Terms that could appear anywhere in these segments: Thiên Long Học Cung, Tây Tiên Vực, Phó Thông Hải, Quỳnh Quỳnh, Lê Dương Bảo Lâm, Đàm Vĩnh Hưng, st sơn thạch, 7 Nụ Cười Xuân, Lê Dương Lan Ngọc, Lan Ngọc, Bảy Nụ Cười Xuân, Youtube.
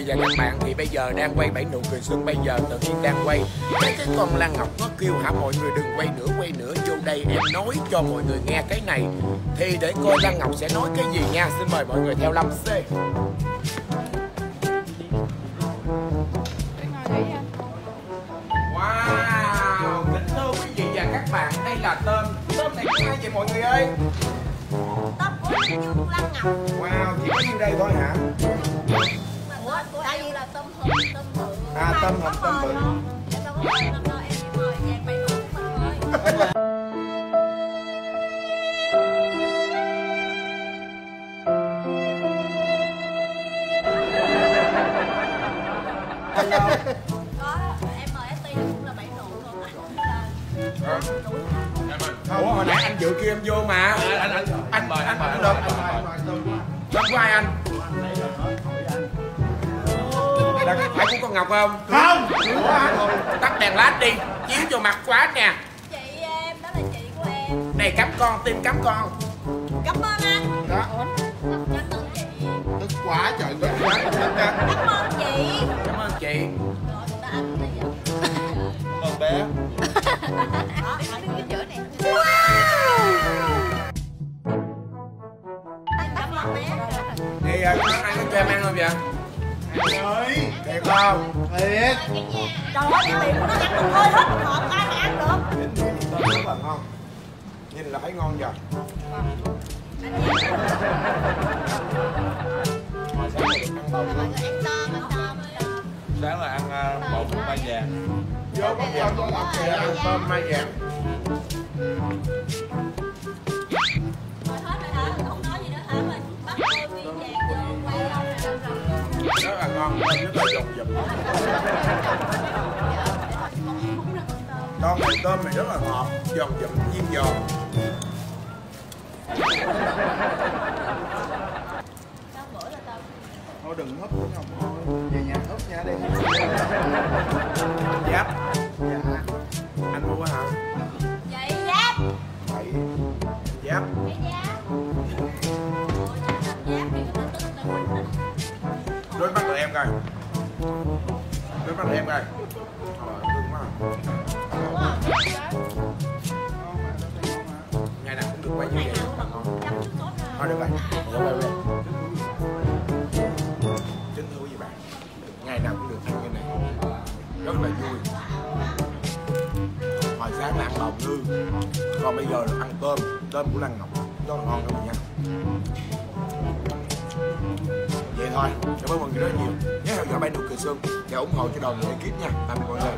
gì vậy các bạn, thì bây giờ đang quay Bảy Nụ Cười Xuân, bây giờ tự nhiên đang quay thấy cái con Lan Ngọc nó kêu hả mọi người đừng quay nữa vô đây em nói cho mọi người nghe cái này, thì để coi Lan Ngọc sẽ nói cái gì nha, xin mời mọi người theo Lâm C. Wow, kính thưa quý vị và các bạn, đây là tôm này ai vậy mọi người ơi? Tôm của Lê Dương Lan Ngọc. Wow, chỉ có nhiêu đây thôi hả? Ủa, của ai như là tôm hùm, tôm bự. À, tôm hùm, tôm bự. Sao có mời không đâu, em chỉ mời vàng mày thôi. Có, em mời ST cũng là Bảy Nụ luôn, anh cũng là... Ủa, hồi nãy anh dự kia em vô mà. Anh mời, anh mời, anh của ai anh? Là phải của con Ngọc không? Không! Tắt đèn lát đi, chiếu vô mặt quá nè. Chị em, đó là chị của em. Này cắm con, tim cắm con. Cảm ơn anh. Đó. Cảm ơn chị. Tức quá trời, tức quá. Cảm ơn chị. Cảm ơn chị. Cảm ơn bé. Đó, phải đứng giữa nè. Cảm ơn bé. Thì các anh có cho em ăn không vậy? Anh ơi, đẹp không? Thiệt. Trời ơi, cái miệng của nó ăn được hơi hết hộp, ai mà ăn được. Nhìn cái nhìn tôm rất là ngon. Nhìn là thấy ngon rồi. Sáng là ăn bột mai vàng. Vô bông vàng con Ngọc kìa, ăn tôm mai vàng. Thôi hết rồi hả? Không nói gì nữa hả? Mình bắt đôi viên vàng vô quay rồi. Rất là ngon, tôm rất là dòng dụm. Con tôm này rất là ngọt, dòng dụm, diêm giòn. Thôi đừng húp nữa không thôi. Về nhà húp nha đi. Giáp. Dạ. Anh mua hả? Vậy Giáp. Vậy. Giáp. Vậy Giáp. Ôi anh làm Giáp thì người ta tức là quýnh anh. Đối mắt tụi em coi. Đối mắt tụi em coi. Trời ơi, cưng quá à. Ngày nào cũng được quay như vậy. Thôi được rồi. Được rồi. Ngày nào cũng được ăn cái này rất là vui. Hồi sáng là ăn bào ngư, còn bây giờ là ăn tôm của Lan Ngọc, rất là ngon các bạn nha. Vậy thôi, cảm ơn mọi người rất nhiều. Nhớ theo dõi Bảy Nụ Cười Xuân và ủng hộ cho đoàn ekip nha. Tạm biệt mọi người.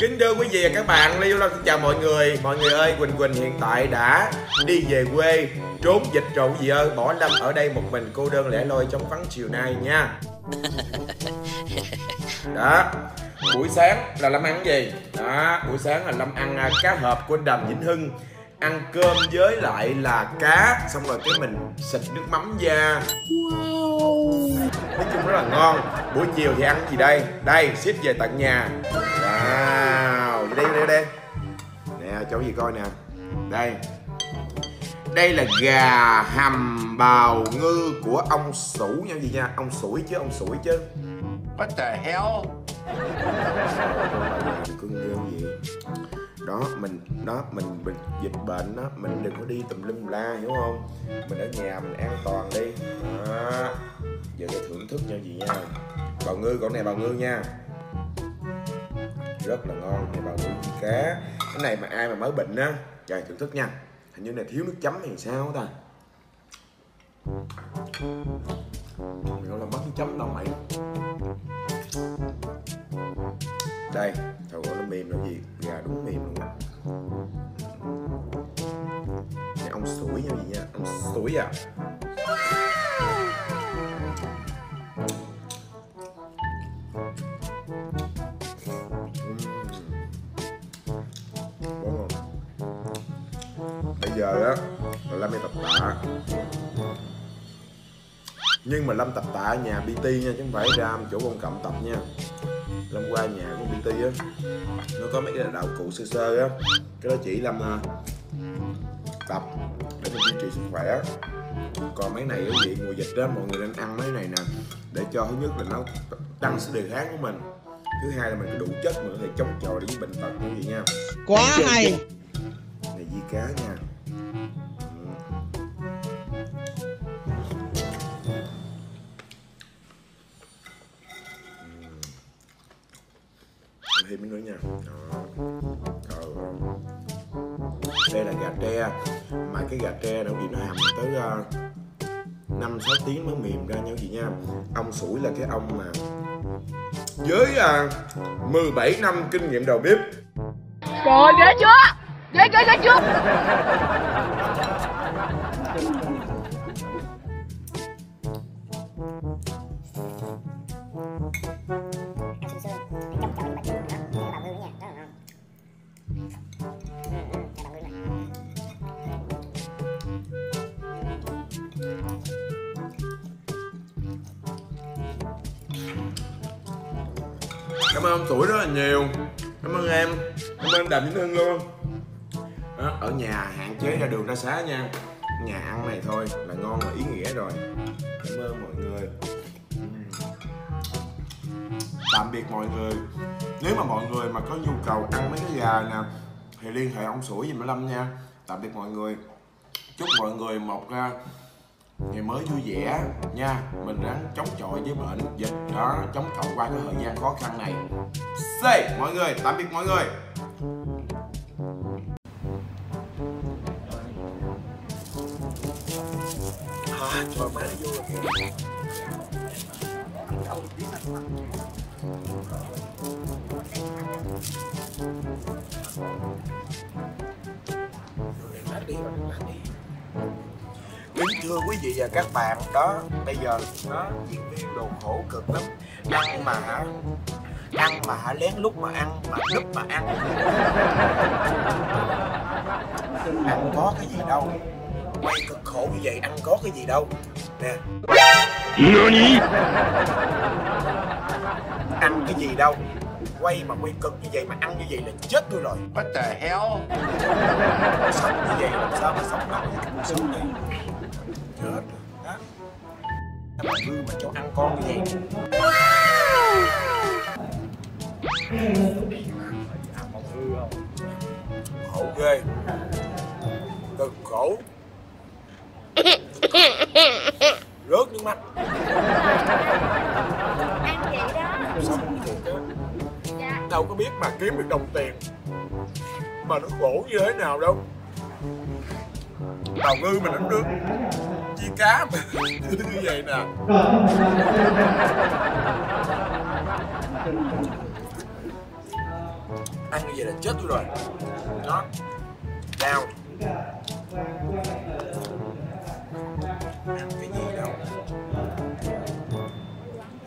Kính thưa quý vị và các bạn, Lê Dương Bảo Lâm xin chào mọi người. Mọi người ơi, Quỳnh Quỳnh hiện tại đã đi về quê trốn dịch rồi quý vị ơi. Bỏ Lâm ở đây một mình cô đơn lẻ loi trong vắng chiều nay nha. Đó, buổi sáng là Lâm ăn gì? Đó, buổi sáng là Lâm ăn cá hộp của Đàm Vĩnh Hưng. Ăn cơm với lại là cá, xong rồi cái mình xịt nước mắm da. Wow. Nói chung rất là ngon. Buổi chiều thì ăn gì đây? Đây, ship về tận nhà. Wow, đi đây, đây. Nè, cho gì coi nè. Đây. Đây là gà hầm bào ngư của ông Sủi nha gì nha. Ông Sủi chứ, ông Sủi chứ. What the hell? Cưng gì? Đó, mình dịch bệnh đó, mình đừng có đi tùm lum la, hiểu không? Mình ở nhà mình an toàn đi. Đó. Giờ để thưởng thức nhau gì nha. Bào ngư, con này bào ngư nha. Rất là ngon, này bào ngư cá. Cái này mà ai mà mới bệnh á, trời thưởng thức nha. Hình như này thiếu nước chấm hay sao ta? Mày gọi là mất nước chấm đâu mày. Đây, trời ơi nó mềm là gì? Gà đúng mềm luôn á. Này ông Sủi nha gì nha, ông Sủi à. Giờ á, Lâm đi tập tạ. Nhưng mà Lâm tập tạ ở nhà PT nha, chứ không phải ra chỗ công cộng tập nha. Lâm qua nhà của PT á, nó có mấy cái đạo cụ sơ sơ á. Cái đó chỉ Lâm tập để mình duy trì sức khỏe. Còn mấy này ở viện mùa dịch đó, mọi người nên ăn mấy này nè, để cho thứ nhất là nó tăng sức đề kháng của mình, thứ hai là mình đủ chất mà có thể chống chọi được với bệnh tật của gì nha. Quá hay. Này di cá nha. Thêm nữa nha. Đây là gà tre, mà cái gà tre đâu gì nó hầm tới 5-6 tiếng mới mềm ra nhau gì nha. Ông sủi là cái ông mà với 17 năm kinh nghiệm đầu bếp. Trời ghê chưa? Ghê chưa? Cảm ơn ông Sủi rất là nhiều. Cảm ơn em. Cảm ơn Đàm Vĩnh Hưng luôn đó. Ở nhà hạn chế ra đường ra xá nha. Nhà ăn này thôi là ngon là ý nghĩa rồi. Cảm ơn mọi người. Tạm biệt mọi người. Nếu mà mọi người mà có nhu cầu ăn mấy cái gà nè thì liên hệ ông Sủi dùm Bảo Lâm nha. Tạm biệt mọi người. Chúc mọi người một ngày mới vui vẻ nha. Mình ráng chống chọi với bệnh dịch đó, chống chọi qua cái thời gian khó khăn này. Say mọi người, tạm biệt mọi người. À, trời má vô rồi. Thưa quý vị và các bạn, đó bây giờ nó diễn viên đồ khổ cực lắm, ăn mà lén lút mà ăn, mà đúp mà ăn. Ăn có cái gì đâu, quay cực khổ như vậy ăn có cái gì đâu nè. Ăn cái gì đâu, quay mà quay cực như vậy mà ăn như vậy là chết tôi rồi. What the hell. Sống như vậy làm sao mà sống nổi cuộc sống này. Hết đó. Mà cứ mà cho ăn con như vậy. Khổ ghê. Cực khổ. Rớt nước mắt. Ăn vậy đó. Sống thiệt đó. Đâu có biết mà kiếm được đồng tiền mà nó khổ như thế nào đâu. Tàu ngư mình cũng được. Chi cá mà như vậy nè. Ăn như vậy là chết tôi rồi. Đó. Đau. Ăn cái gì đâu.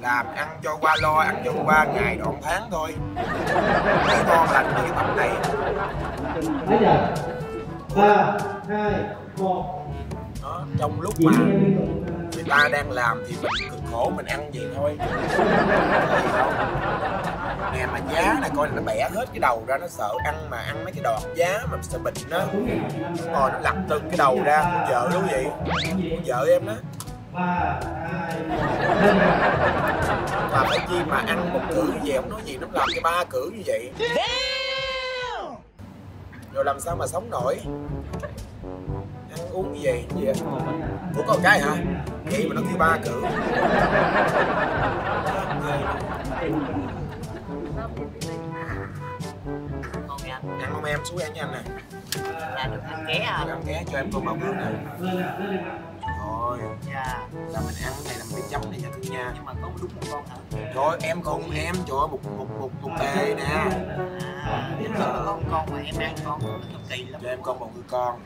Làm ăn cho qua lo, ăn cho qua ngày đoạn tháng thôi. Thấy con lành như cái tầm này. 3, 2, 1. Đó, trong lúc mà người ta đang làm thì mình cực khổ mình ăn vậy thôi. Nè mà giá này coi là nó bẻ hết cái đầu ra, nó sợ ăn mà ăn mấy cái đọt giá mà sợ bệnh đó. Rồi nó lặt từng cái đầu ra, vợ đúng vậy, vợ em đó. Mà phải chi mà ăn một cử như vậy, không nói gì nó làm cái 3 cử như vậy. Rồi làm sao mà sống nổi. Ăn uống cái gì vậy? Ủa có một cái hả? Vậy mà nó kêu 3 cử. Ăn không em? Xuống ăn nha anh nè. Là được ăn ké à? Ăn ké cho em con bào bướm nè. Rồi là mình ăn này làm cái chấm này nha thương nha. Nhưng mà có đúng một con hả? Rồi em không em, trời ơi một tề nè. Nếu là nó có một con mà em ăn con nó kỳ lắm. Cho em con bào ngư con.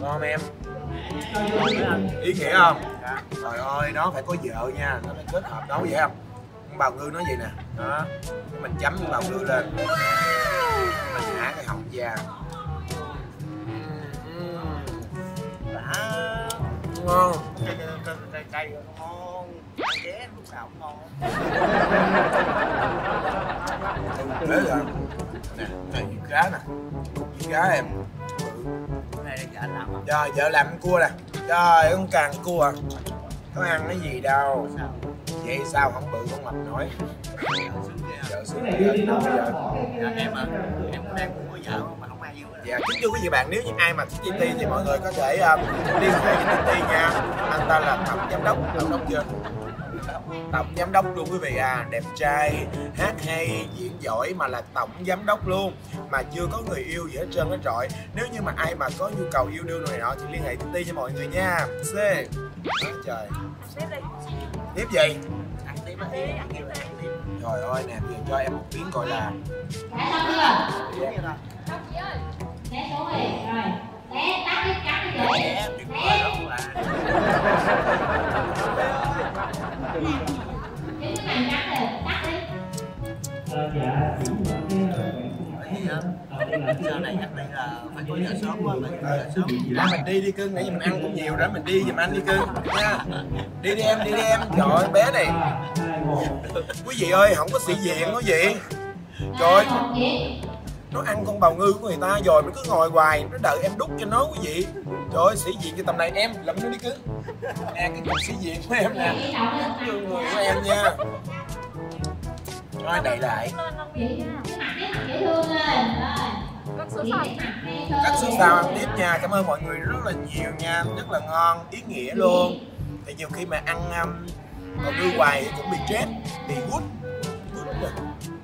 Ngon em. Ý nghĩa không? Dạ. Trời ơi, nó phải có vợ nha, nó phải kết hợp nấu vậy không? Con bào ngư nói vậy nè. Đó. Mình chấm con bào ngư lên. Mình hả cái họng già. Đã. Ngon. Cay ngon. Ăn ké lúc xào cũng ngon. Thế là nè, này viên cá nè, viên cá em. Cái này là vợ làm không? Trời, vợ làm con cua nè. Trời, con càng cua. Có ăn cái gì đâu. Vậy sao không bự con mập nổi. Vợ xứng với vợ. Em à, em cũng đang cùng với vợ mà không ai yêu. Dạ, kính thưa quý vị bạn, nếu như ai mà thích GT thì mọi người có thể liên hệ với GT nha. Anh ta là tổng giám đốc chưa? Tổng giám đốc luôn quý vị à, đẹp trai, hát hay, diễn giỏi mà là tổng giám đốc luôn. Mà chưa có người yêu gì hết trơn hết trọi. Nếu như mà ai mà có nhu cầu yêu đương này nọ thì liên hệ Titi cho mọi người nha. C. Trời. Tiếp gì? Ăn tiếp á. Trời ơi nè, giờ cho em một tiếng gọi là. Đã xong chưa? Đúng rồi. Xong chị ơi. Té xuống đi. Rồi. Té tắt đi, cắt đi rồi. Té, tiếng gọi đó là. Cái này cắt rồi, cắt đi. Dạ, giờ này chắc đây là phải có giờ sớm quá, mình đi đi cưng, nãy giờ mình ăn cũng nhiều đó, mình đi giùm anh đi cưng nha. Đi đi em, đi đi em. Trời ơi, bé này. Quý vị ơi, không có sĩ diện quý vị. Trời, nó ăn con bào ngư của người ta rồi, mình cứ ngồi hoài, nó đợi em đút cho nó quý vị. Trời ơi, sĩ diện cho tầm này em, lụm nó đi cứ. Nè, cái cục sĩ diện của em nè, người của em nha. Rồi, đậy lại. Cắt số sao ăn tiếp nha, cảm ơn mọi người rất là nhiều nha, rất là ngon, ý nghĩa luôn. Tại nhiều khi mà ăn bào ngư hoài thì cũng bị stress, bị gút.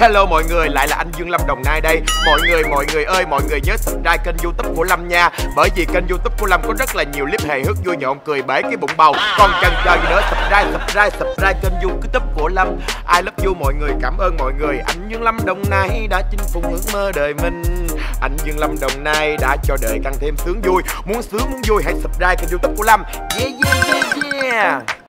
Hello mọi người, lại là anh Dương Lâm Đồng Nai đây. Mọi người ơi, mọi người nhớ subscribe kênh YouTube của Lâm nha. Bởi vì kênh YouTube của Lâm có rất là nhiều clip hài hước vui nhộn, cười bể cái bụng bầu. Còn chần chờ gì nữa, subscribe kênh YouTube của Lâm. I love you mọi người, cảm ơn mọi người. Anh Dương Lâm Đồng Nai đã chinh phục ước mơ đời mình. Anh Dương Lâm Đồng Nai đã cho đời tăng thêm sướng vui. Muốn sướng muốn vui hãy subscribe kênh YouTube của Lâm. Yeah yeah yeah yeah.